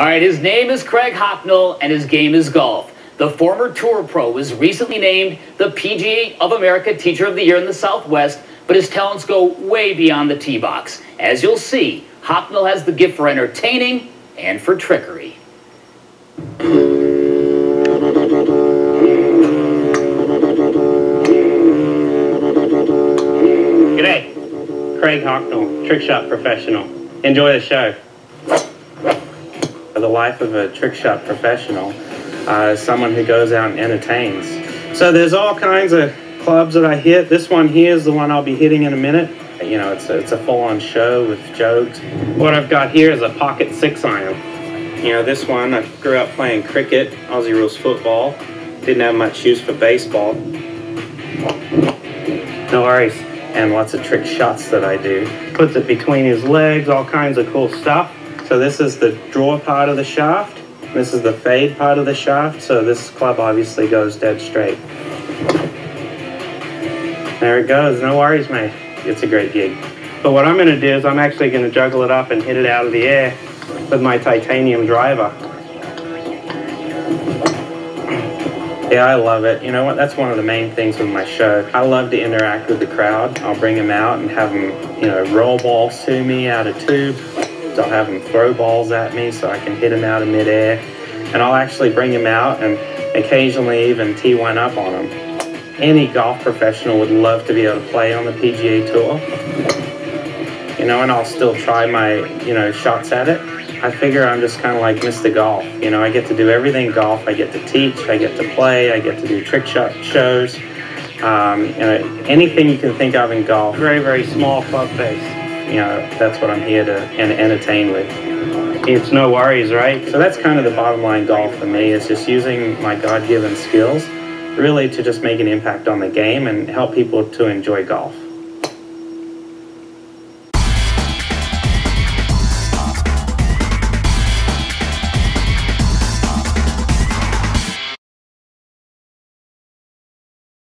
All right, his name is Craig Hocknull, and his game is golf. The former Tour pro was recently named the PGA of America Teacher of the Year in the Southwest, but his talents go way beyond the tee box. As you'll see, Hocknull has the gift for entertaining and for trickery. G'day, Craig Hocknull, trick shot professional. Enjoy the show. The life of a trick shot professional, someone who goes out and entertains. So there's all kinds of clubs that I hit. This one here is the one I'll be hitting in a minute. You know, it's a full-on show with jokes. What I've got here is a pocket 6-iron. You know, this one, I grew up playing cricket, Aussie rules football. Didn't have much use for baseball. No worries. And lots of trick shots that I do. Puts it between his legs, all kinds of cool stuff. So this is the draw part of the shaft. This is the fade part of the shaft. So this club obviously goes dead straight. There it goes. No worries, mate. It's a great gig. But what I'm going to do is I'm actually going to juggle it up and hit it out of the air with my titanium driver. Yeah, I love it. You know what? That's one of the main things with my show. I love to interact with the crowd. I'll bring them out and have them, you know, roll balls to me out of tube. I'll have them throw balls at me so I can hit them out of midair, and I'll actually bring them out and occasionally even tee one up on them. Any golf professional would love to be able to play on the PGA Tour, you know, and I'll still try my, you know, shots at it. I figure I'm just kind of like Mr. Golf, you know, I get to do everything golf. I get to teach, I get to play, I get to do trick shot shows, you know, anything you can think of in golf. Very, very small club base. You know, that's what I'm here to entertain with. It's no worries, right? So that's kind of the bottom line goal for me. It's just using my God-given skills really to just make an impact on the game and help people to enjoy golf.